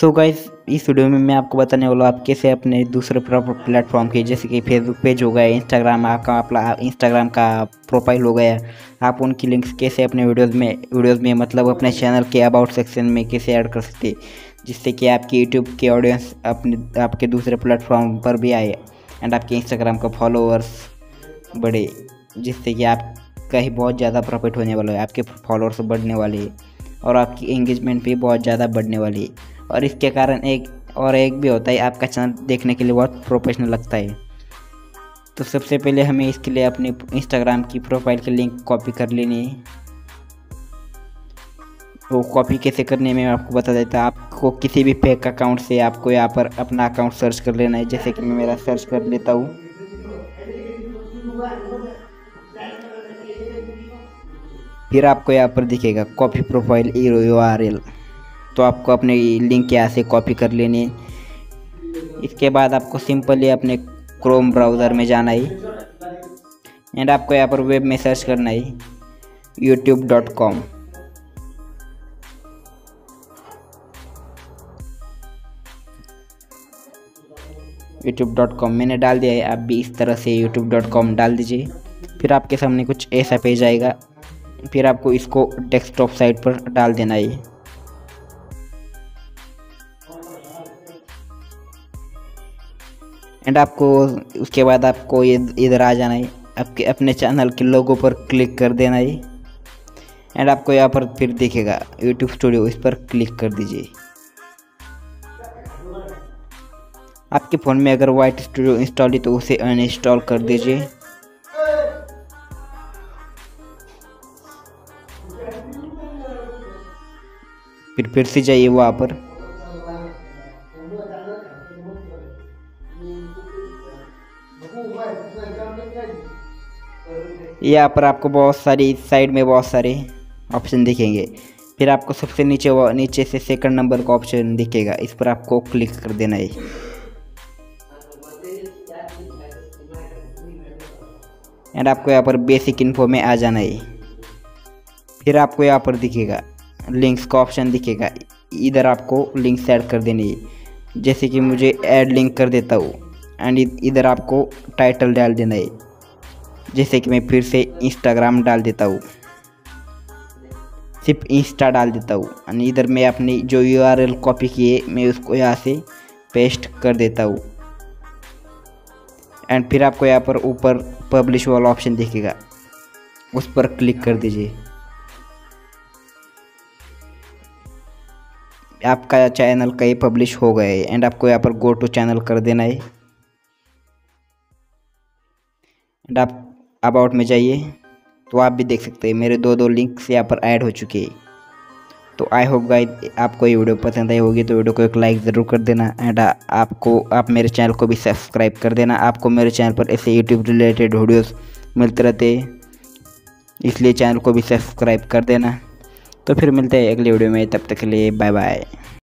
So guys इस video में मैं आपको बताने वाला हूँ आप कैसे अपने दूसरे प्लेटफॉर्म के जैसे कि फेसबुक पेज हो गया, इंस्टाग्राम का प्रोफाइल हो गया, आप उनकी लिंक्स कैसे अपने वीडियोज़ में मतलब अपने चैनल के अबाउट सेक्शन में कैसे ऐड कर सकते, जिससे कि आपकी YouTube के ऑडियंस अपने आपके दूसरे प्लेटफॉर्म पर भी आए एंड आपके इंस्टाग्राम का फॉलोअर्स बढ़े, जिससे कि आपका ही बहुत ज़्यादा प्रॉफिट होने वाला है, आपके फॉलोअर्स बढ़ने वाले हैं और आपकी एंगेजमेंट भी बहुत ज़्यादा बढ़ने वाली है। और इसके कारण एक भी होता है आपका चैनल देखने के लिए बहुत प्रोफेशनल लगता है। तो सबसे पहले हमें इसके लिए अपने इंस्टाग्राम की प्रोफाइल की लिंक कॉपी कर लेनी है। वो कॉपी कैसे करने में मैं आपको बता देता हूँ। आपको किसी भी फेक अकाउंट से आपको यहाँ पर अपना अकाउंट सर्च कर लेना है, जैसे कि मैं मेरा सर्च कर लेता हूँ। फिर आपको यहाँ पर दिखेगा कॉपी प्रोफाइल URL, तो आपको अपने लिंक यहाँ से कॉपी कर लेनी है। इसके बाद आपको सिंपली अपने क्रोम ब्राउज़र में जाना है एंड आपको यहाँ पर वेब में सर्च करना है youtube.com। youtube.com मैंने डाल दिया है, आप भी इस तरह से youtube.com डाल दीजिए। फिर आपके सामने कुछ ऐसा पेज आएगा। फिर आपको इसको डेस्कटॉप साइट पर डाल देना है। एंड आपको उसके बाद आपको इधर आ जाना है, आपके अपने चैनल के लोगो पर क्लिक कर देना है एंड आपको यहाँ पर फिर दिखेगा YouTube स्टूडियो, इस पर क्लिक कर दीजिए। आपके फ़ोन में अगर वाइट स्टूडियो इंस्टॉल है तो उसे अनइंस्टॉल कर दीजिए। फिर से जाइए वहाँ पर। यहाँ पर आपको बहुत सारी साइड में बहुत सारे ऑप्शन दिखेंगे। फिर आपको सबसे नीचे से सेकंड नंबर का ऑप्शन दिखेगा, इस पर आपको क्लिक कर देना है। एंड आपको यहाँ पर बेसिक इन्फो में आ जाना है। फिर आपको यहाँ पर दिखेगा लिंक्स का ऑप्शन दिखेगा, इधर आपको लिंक्स ऐड कर देनी है। जैसे कि मुझे ऐड लिंक कर देता हूँ एंड इधर आपको टाइटल डाल देना है, जैसे कि मैं फिर से इंस्टाग्राम डाल देता हूँ, सिर्फ इंस्टा डाल देता हूँ एंड इधर मैं अपनी जो URL कॉपी किए मैं उसको यहाँ से पेस्ट कर देता हूँ। एंड फिर आपको यहाँ पर ऊपर पब्लिश वाला ऑप्शन दिखेगा, उस पर क्लिक कर दीजिए। आपका चैनल कहीं पब्लिश हो गए एंड आपको यहाँ पर गो टू चैनल कर देना है एंड आप अबाउट में जाइए। तो आप भी देख सकते हैं मेरे दो लिंक्स यहाँ पर ऐड हो चुके हैं। तो आई होप गाइस आपको ये वीडियो पसंद आई होगी, तो वीडियो को एक लाइक ज़रूर कर देना एंड आप मेरे चैनल को भी सब्सक्राइब कर देना। आपको मेरे चैनल पर ऐसे YouTube रिलेटेड वीडियोस मिलते रहते हैं, इसलिए चैनल को भी सब्सक्राइब कर देना। तो फिर मिलते हैं अगले वीडियो में, तब तक के लिए बाय बाय।